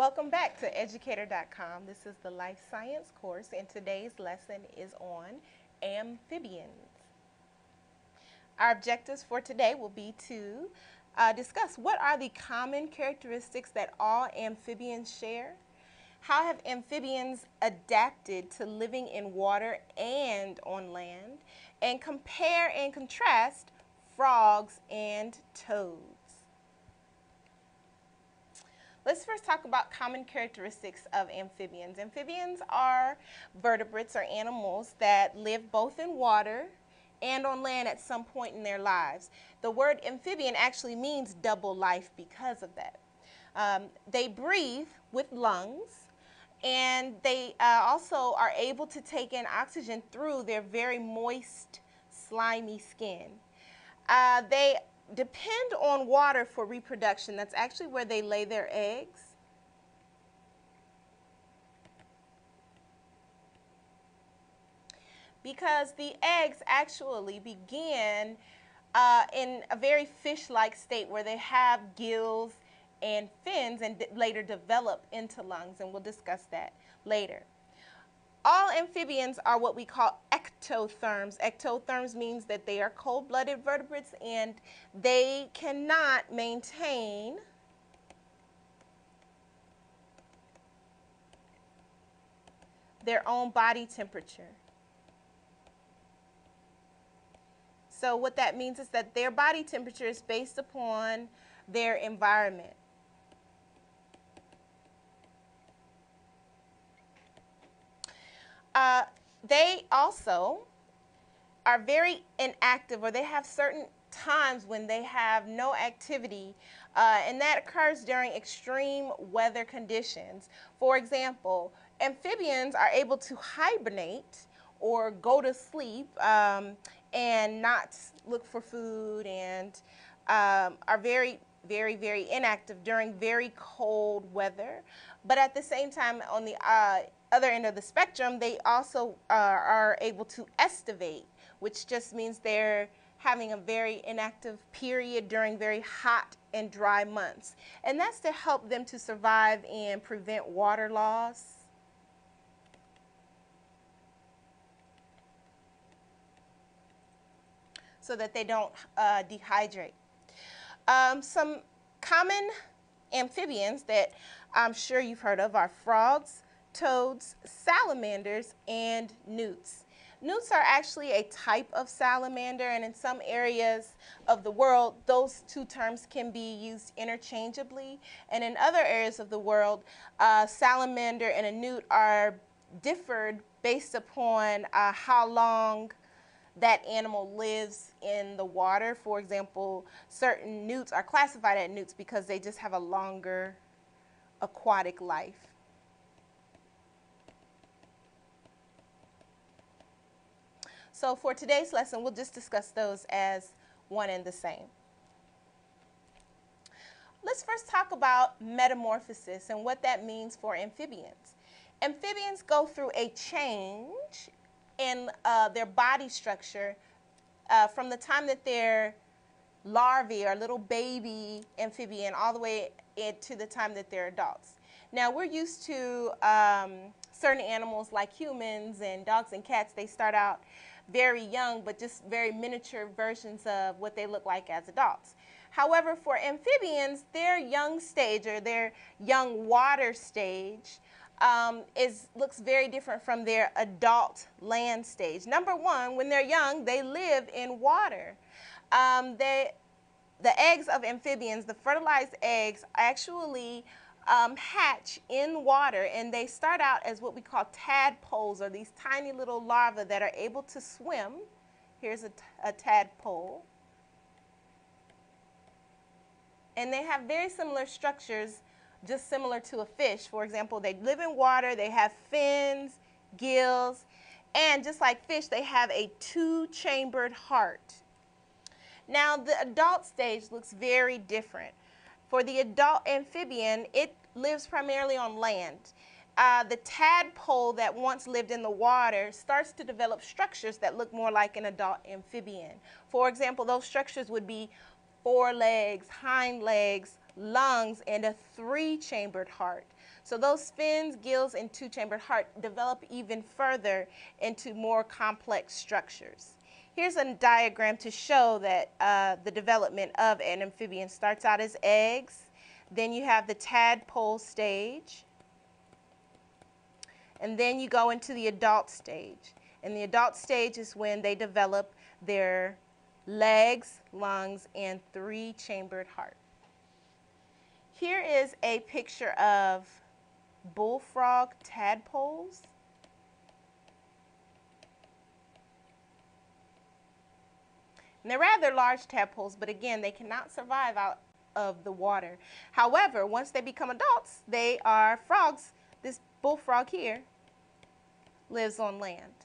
Welcome back to Educator.com. This is the Life Science course, and today's lesson is on amphibians. Our objectives for today will be to discuss what are the common characteristics that all amphibians share, how have amphibians adapted to living in water and on land, and compare and contrast frogs and toads. Let's first talk about common characteristics of amphibians. Amphibians are vertebrates or animals that live both in water and on land at some point in their lives. The word amphibian actually means double life because of that. They breathe with lungs, and they also are able to take in oxygen through their very moist, slimy skin. They depend on water for reproduction. That's actually where they lay their eggs. Because the eggs actually begin in a very fish-like state where they have gills and fins and later develop into lungs, and we'll discuss that later. All amphibians are what we call ectotherms. Ectotherms means that they are cold-blooded vertebrates and they cannot maintain their own body temperature. So what that means is that their body temperature is based upon their environment. They also are very inactive, or they have certain times when they have no activity, and that occurs during extreme weather conditions. For example, amphibians are able to hibernate or go to sleep and not look for food, and are very, very, very inactive during very cold weather. But at the same time, on the other end of the spectrum, they also are able to estivate, which just means they're having a very inactive period during very hot and dry months. And that's to help them to survive and prevent water loss. So that they don't dehydrate. Some common amphibians that I'm sure you've heard of are frogs, toads, salamanders, and newts. Newts are actually a type of salamander, and in some areas of the world, those two terms can be used interchangeably. And in other areas of the world, salamander and a newt are differed based upon how long that animal lives in the water. For example, certain newts are classified as newts because they just have a longer aquatic life. So for today's lesson, we'll just discuss those as one and the same. Let's first talk about metamorphosis and what that means for amphibians. Amphibians go through a change in their body structure from the time that they're larvae or little baby amphibian all the way to the time that they're adults. Now, we're used to certain animals like humans and dogs and cats. They start out very young, but just very miniature versions of what they look like as adults. However, for amphibians, their young stage, or their young water stage, looks very different from their adult land stage. Number one, when they're young, they live in water. The eggs of amphibians, the fertilized eggs, actually hatch in water, and they start out as what we call tadpoles, or these tiny little larvae that are able to swim. Here's a tadpole. And they have very similar structures, just similar to a fish. For example, they live in water, they have fins, gills, and just like fish, they have a two-chambered heart. Now, the adult stage looks very different. For the adult amphibian, it lives primarily on land. The tadpole that once lived in the water starts to develop structures that look more like an adult amphibian. For example, those structures would be forelegs, hind legs, lungs, and a three-chambered heart. So those fins, gills, and two-chambered heart develop even further into more complex structures. Here's a diagram to show that the development of an amphibian starts out as eggs, then you have the tadpole stage, and then you go into the adult stage. And the adult stage is when they develop their legs, lungs, and three-chambered heart. Here is a picture of bullfrog tadpoles. And they're rather large tadpoles, but again, they cannot survive out of the water. However, once they become adults, they are frogs. This bullfrog here lives on land.